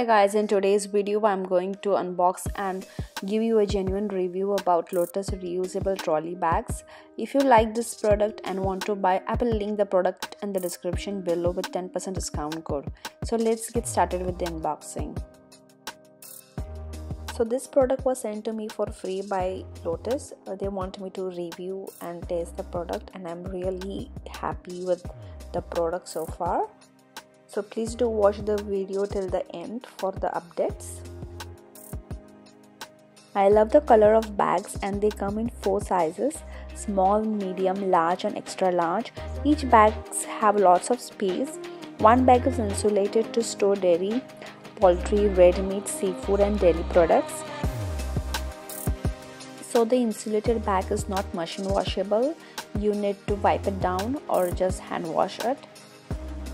Hi guys, in today's video I'm going to unbox and give you a genuine review about Lotus reusable trolley bags. If you like this product and want to buy, I will link the product in the description below with 10% discount code. So let's get started with the unboxing. So this product was sent to me for free by Lotus. They want me to review and taste the product, and I'm really happy with the product so far. So please do watch the video till the end for the updates. I love the color of bags, and they come in 4 sizes: small, medium, large and extra large. Each bags have lots of space. One bag is insulated to store dairy, poultry, red meat, seafood and dairy products. So the insulated bag is not machine washable. You need to wipe it down or just hand wash it.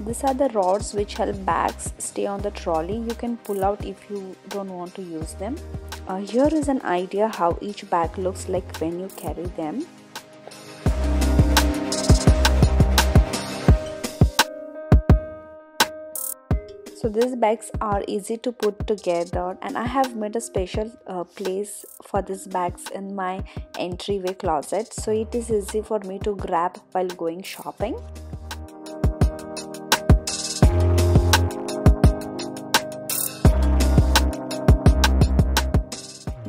These are the rods which help bags stay on the trolley. You can pull out if you don't want to use them. Here is an idea how each bag looks like when you carry them. So these bags are easy to put together, and I have made a special place for these bags in my entryway closet, so it is easy for me to grab while going shopping.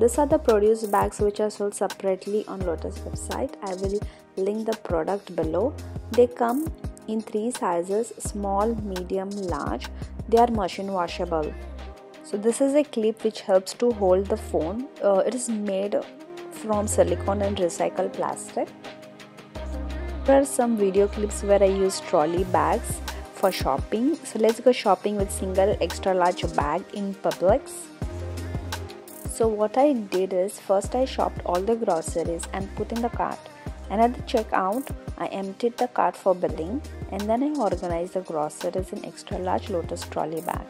These are the produce bags which are sold separately on Lotus website. I will link the product below. They come in 3 sizes: small, medium, large. They are machine washable. So this is a clip which helps to hold the phone. It is made from silicone and recycled plastic. There are some video clips where I use trolley bags for shopping. So let's go shopping with single extra large bag in Publix. So what I did is, first I shopped all the groceries and put in the cart, and at the checkout I emptied the cart for billing, and then I organized the groceries in extra large Lotus trolley bag.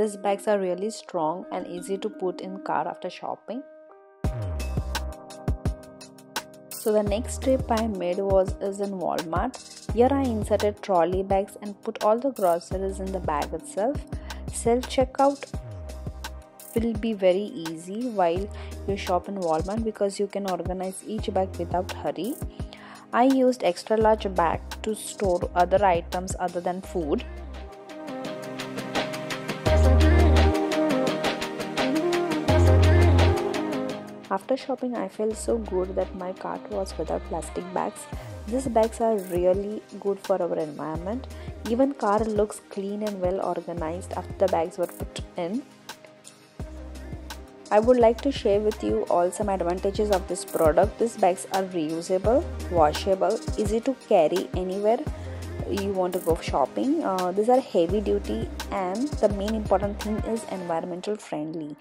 These bags are really strong and easy to put in cart after shopping. So the next trip I made is in Walmart. Here I inserted trolley bags and put all the groceries in the bag itself. Self-checkout will be very easy while you shop in Walmart because you can organize each bag without hurry. I used extra large bag to store other items other than food. After shopping, I felt so good that my cart was without plastic bags. These bags are really good for our environment. Even car looks clean and well organized after the bags were put in. I would like to share with you all some advantages of this product. These bags are reusable, washable, easy to carry anywhere you want to go shopping. These are heavy duty, and the main important thing is environmental friendly.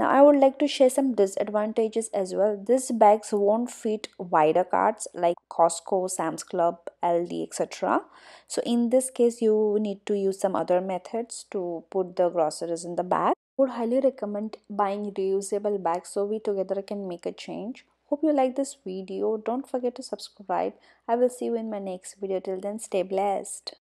Now I would like to share some disadvantages as well. These bags won't fit wider carts like Costco, Sam's Club, Aldi, etc. So in this case you need to use some other methods to put the groceries in the bag. I would highly recommend buying reusable bags so we together can make a change. Hope you like this video. Don't forget to subscribe. I will see you in my next video. Till then, stay blessed.